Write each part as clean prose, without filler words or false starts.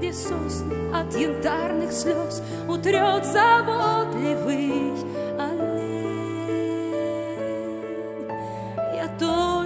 где сосны от янтарных слез утрет заботливый олень. Я только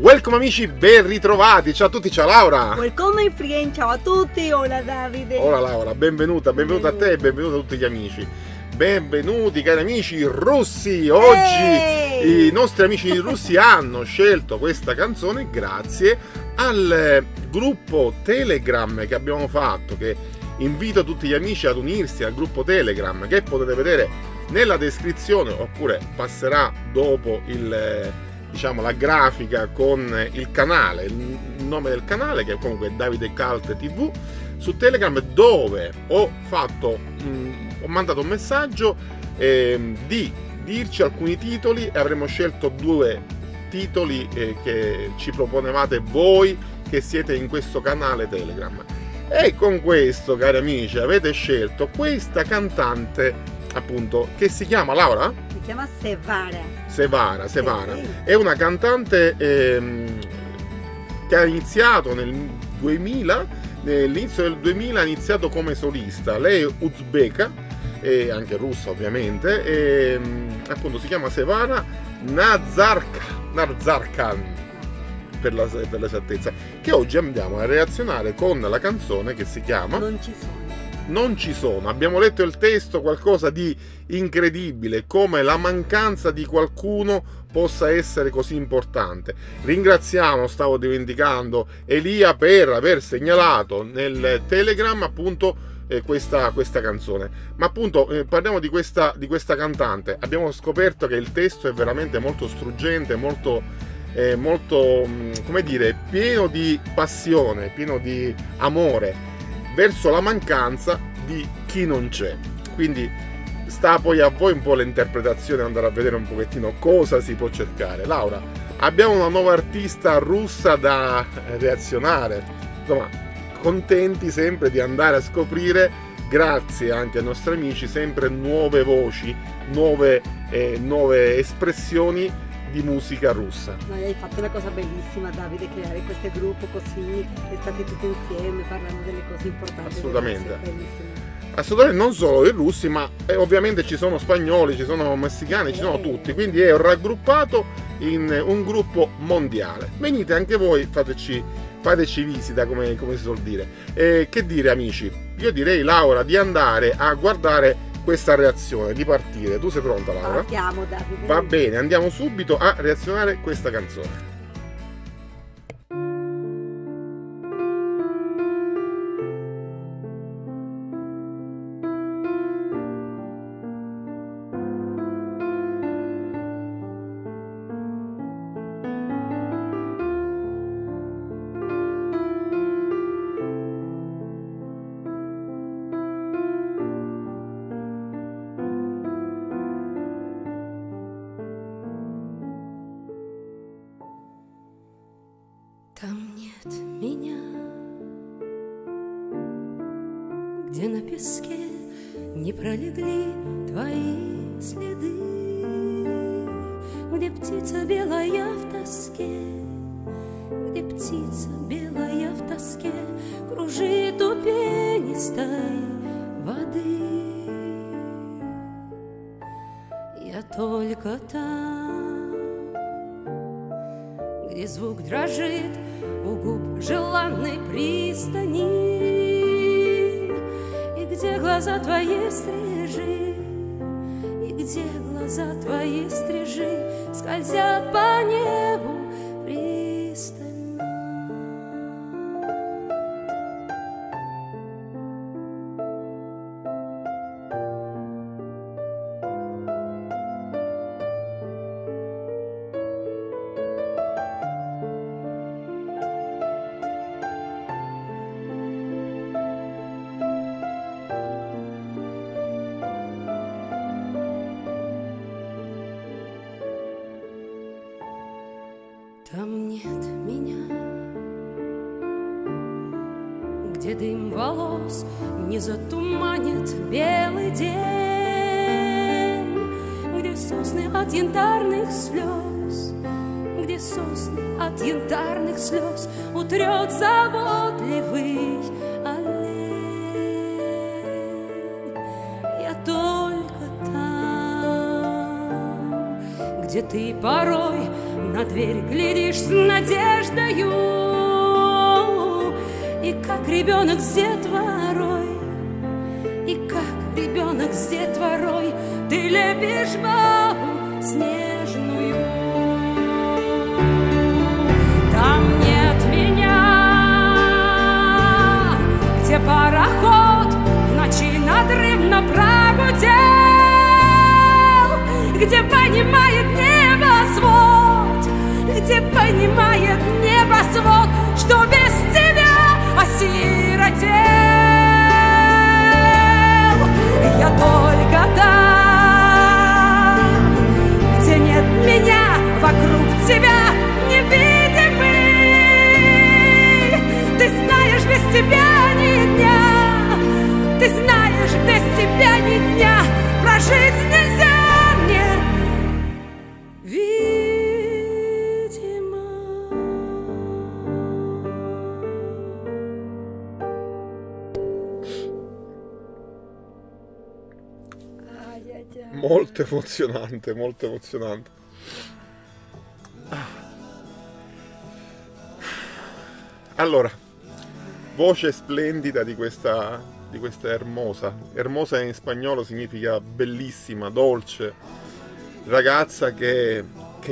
Welcome amici, ben ritrovati, ciao a tutti, ciao Laura! Welcome my friend, ciao a tutti, hola Davide! Hola Laura, benvenuta, benvenuta a te e benvenuta a tutti gli amici. Benvenuti cari amici russi, oggi i nostri amici russi hanno scelto questa canzone grazie al gruppo Telegram che abbiamo fatto, che invito tutti gli amici ad unirsi al gruppo Telegram che potete vedere nella descrizione oppure passerà dopo il... diciamo la grafica con il canale, il nome del canale che comunque è Davidecult TV su Telegram, dove ho mandato un messaggio di dirci alcuni titoli e avremo scelto due titoli che ci proponevate voi che siete in questo canale Telegram. E con questo, cari amici, avete scelto questa cantante appunto che si chiama Laura? Si chiama Sevara. Sevara è una cantante che ha iniziato nel 2000, nell'inizio del 2000 ha iniziato come solista. Lei è uzbeka e anche russa ovviamente e, appunto si chiama Sevara Nazarkhan per l'esattezza, che oggi andiamo a relazionare con la canzone che si chiama Non ci sono. Abbiamo letto il testo, qualcosa di incredibile, come la mancanza di qualcuno possa essere così importante. Ringraziamo, stavo dimenticando, Elia per aver segnalato nel Telegram appunto questa canzone. Ma appunto parliamo di questa cantante. Abbiamo scoperto che il testo è veramente molto struggente, molto come dire, pieno di passione, pieno di amore verso la mancanza di chi non c'è. Quindi sta poi a voi un po' l'interpretazione, andare a vedere un pochettino cosa si può cercare. Laura, abbiamo una nuova artista russa da reazionare, insomma contenti sempre di andare a scoprire, grazie anche ai nostri amici, sempre nuove voci, nuove espressioni di musica russa. Ma hai fatto una cosa bellissima Davide, creare questo gruppo così, state tutti insieme, parlando delle cose importanti. Assolutamente. Assolutamente, non solo i russi, ma ovviamente ci sono spagnoli, ci sono messicani, ci sono tutti, quindi è raggruppato in un gruppo mondiale. Venite anche voi, fateci visita, come si suol dire. Che dire amici? Io direi Laura di andare a guardare questa reazione, di partire. Tu sei pronta Laura? Partiamo Davide. Va bene, andiamo subito a reazionare questa canzone. Там нет меня, где на песке не пролегли твои следы, где птица белая в тоске, где птица белая в тоске кружит у пенистой воды. Я только там, где звук дрожит у губ желанной пристани, и где глаза твои стрижи, и где глаза твои стрижи скользят по небу где дым волос не затуманит белый день, где сосны от янтарных слез, где сосны от янтарных слез утрет заботливый олень. Я только там, где ты порой на дверь глядишь с надеждою, и как ребенок с детворой, и как ребенок с детворой ты лепишь бабу снежную. Там нет меня, где пароход в ночи надрывно прогудел, где понимает небосвод, где понимает небосвод, что без тебя осиротел. Я только там, где нет меня, вокруг тебя невидимый. Ты знаешь, без тебя ни дня, ты знаешь, без тебя ни дня прожить нельзя. Molto emozionante, molto emozionante. Allora, voce splendida di questa hermosa. Hermosa in spagnolo significa bellissima, dolce, ragazza che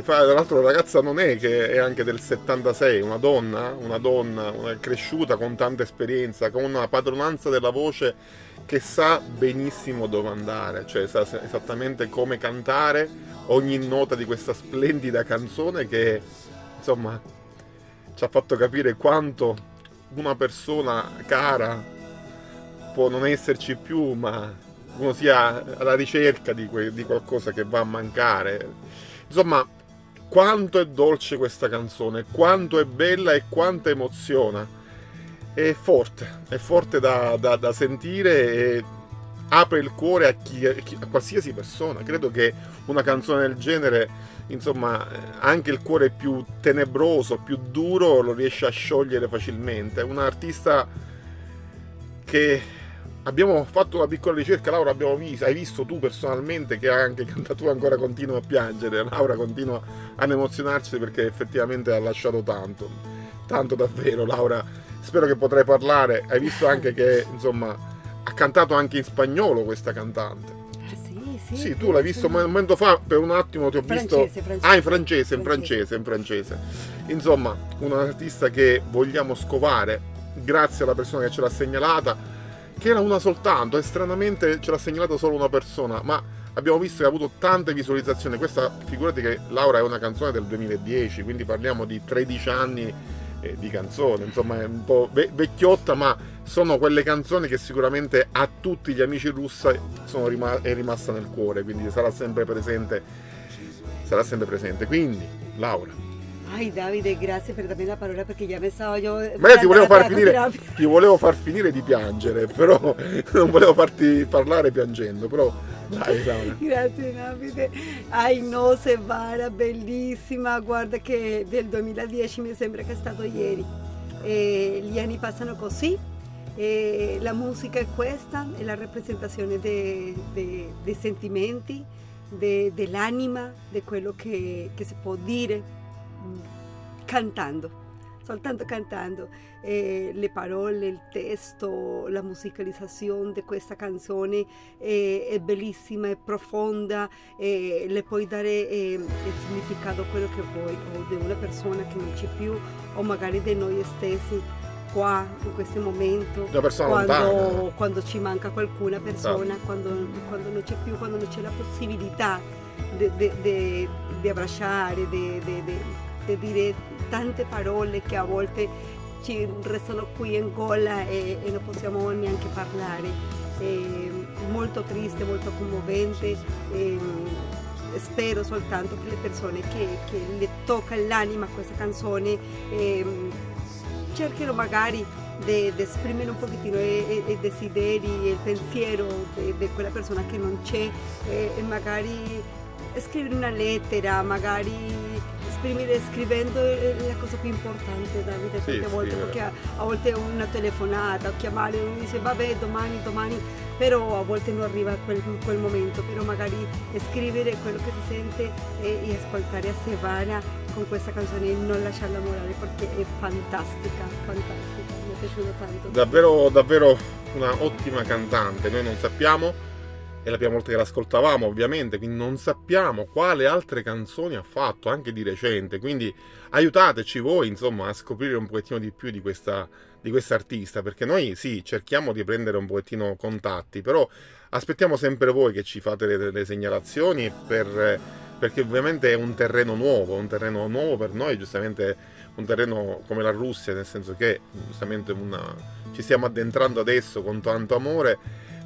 fa, tra l'altro ragazza non è, che è anche del 76, una donna cresciuta con tanta esperienza, con una padronanza della voce che sa benissimo dove andare, cioè sa esattamente come cantare ogni nota di questa splendida canzone che, insomma, ci ha fatto capire quanto una persona cara può non esserci più, ma uno sia alla ricerca di qualcosa che va a mancare. Insomma, quanto è dolce questa canzone, quanto è bella e quanto emoziona. È forte da sentire e apre il cuore a qualsiasi persona. Credo che una canzone del genere, insomma, anche il cuore più tenebroso, più duro, lo riesce a sciogliere facilmente. È un artista che abbiamo fatto una piccola ricerca, Laura, hai visto tu personalmente che anche tu ancora continua a piangere, Laura continua ad emozionarsi perché effettivamente ha lasciato tanto. Tanto davvero, Laura, spero che potrai parlare. Hai visto anche che, insomma, ha cantato anche in spagnolo questa cantante. Ah, sì, tu l'hai visto un momento fa, per un attimo ti ho visto. Ah, in francese. Insomma, un artista che vogliamo scovare, grazie alla persona che ce l'ha segnalata, che era una soltanto, e stranamente ce l'ha segnalata solo una persona, ma abbiamo visto che ha avuto tante visualizzazioni. Questa, figurati che Laura, è una canzone del 2010, quindi parliamo di 13 anni di canzone, insomma è un po' vecchiotta, ma sono quelle canzoni che sicuramente a tutti gli amici Russa è rimasta nel cuore, quindi sarà sempre presente. Quindi, Laura. Ay, Davide, grazie per darmi la parola, perché già pensavo io... Ma io ti volevo far finire di piangere, però non volevo farti parlare piangendo, però... Dai, Laura. Grazie, Davide. Ay, no, Sevara, bellissima, guarda che del 2010 mi sembra che è stato ieri. Gli anni passano così, la musica è questa, è la rappresentazione dei sentimenti, dell'anima, di quello che si può dire cantando, soltanto cantando. Le parole, il testo, la musicalizzazione di questa canzone è bellissima, è profonda, le puoi dare il significato, quello che vuoi, o di una persona che non c'è più, o magari di noi stessi qua in questo momento, quando ci manca qualcuna persona, quando non c'è più, quando non c'è la possibilità di abbracciare, di dire tante parole che a volte ci restano qui in gola e non possiamo neanche parlare. Molto triste, molto commovente. Spero soltanto che le persone che le tocca l'anima questa canzone cerchino magari di esprimere un pochettino i desideri e il pensiero di quella persona che non c'è, e magari scrivere una lettera, magari scrivendo è la cosa più importante da vita, tante volte, perché a volte una telefonata, chiamare, uno dice vabbè domani, però a volte non arriva quel momento, però magari scrivere quello che si sente e ascoltare a Sevara con questa canzone e non lasciarla morire, perché è fantastica, mi è piaciuta tanto. Davvero una ottima cantante. Noi non sappiamo, è la prima volta che l'ascoltavamo ovviamente, quindi non sappiamo quale altre canzoni ha fatto anche di recente, quindi aiutateci voi insomma a scoprire un pochettino di più di questa artista, perché noi sì, cerchiamo di prendere un pochettino contatti, però aspettiamo sempre voi che ci fate le segnalazioni, perché ovviamente è un terreno nuovo per noi, giustamente un terreno come la Russia, nel senso che giustamente ci stiamo addentrando adesso con tanto amore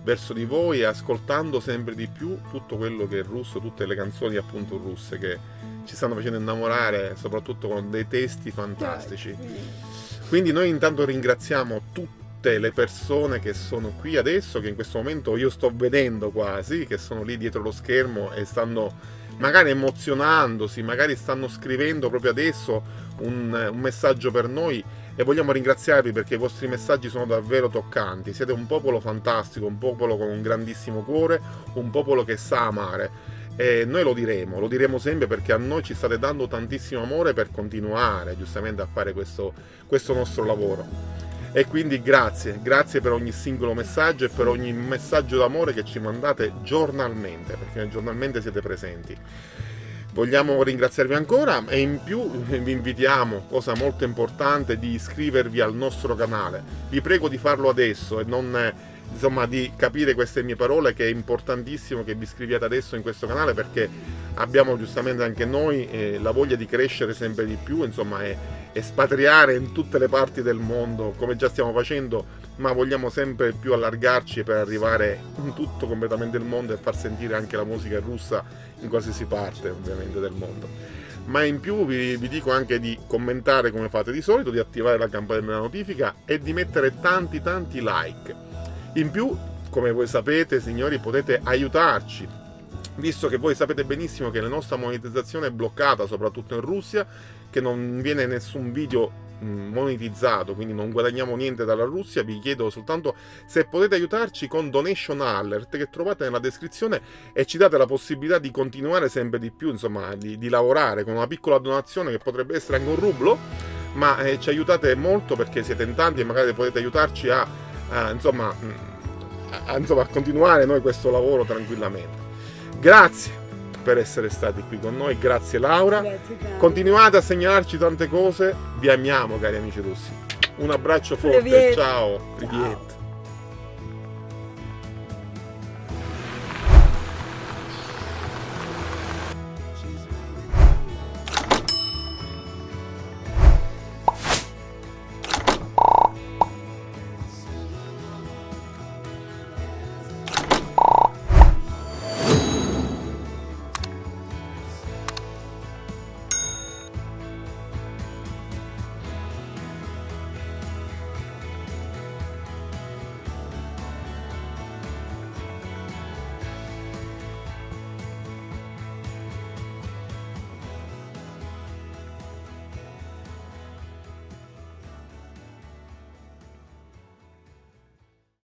verso di voi, ascoltando sempre di più tutto quello che è russo, tutte le canzoni appunto russe che ci stanno facendo innamorare, soprattutto con dei testi fantastici. Quindi noi intanto ringraziamo tutte le persone che sono qui adesso, che in questo momento io sto vedendo quasi, che sono lì dietro lo schermo e stanno magari emozionandosi, magari stanno scrivendo proprio adesso un messaggio per noi, e vogliamo ringraziarvi perché i vostri messaggi sono davvero toccanti. Siete un popolo fantastico, un popolo con un grandissimo cuore, un popolo che sa amare, e noi lo diremo sempre, perché a noi ci state dando tantissimo amore per continuare giustamente a fare questo nostro lavoro. E quindi grazie per ogni singolo messaggio e per ogni messaggio d'amore che ci mandate giornalmente, perché giornalmente siete presenti. Vogliamo ringraziarvi ancora, e in più vi invitiamo, cosa molto importante, di iscrivervi al nostro canale. Vi prego di farlo adesso e non, insomma, di capire queste mie parole, che è importantissimo che vi iscriviate adesso in questo canale, perché abbiamo giustamente anche noi la voglia di crescere sempre di più, insomma, e spatriare in tutte le parti del mondo, come già stiamo facendo, ma vogliamo sempre più allargarci per arrivare in tutto completamente il mondo e far sentire anche la musica russa in qualsiasi parte ovviamente del mondo. Ma in più vi dico anche di commentare come fate di solito, di attivare la campanella della notifica e di mettere tanti like. In più, come voi sapete signori, potete aiutarci, visto che voi sapete benissimo che la nostra monetizzazione è bloccata, soprattutto in Russia, che non viene nessun video monetizzato, quindi non guadagniamo niente dalla Russia. Vi chiedo soltanto se potete aiutarci con donation alert, che trovate nella descrizione, e ci date la possibilità di continuare sempre di più, insomma, di lavorare con una piccola donazione che potrebbe essere anche un rublo, ma ci aiutate molto, perché siete in tanti e magari potete aiutarci a continuare noi questo lavoro tranquillamente. Grazie per essere stati qui con noi, grazie Laura, continuate a segnalarci tante cose, vi amiamo cari amici russi, un abbraccio forte, ciao.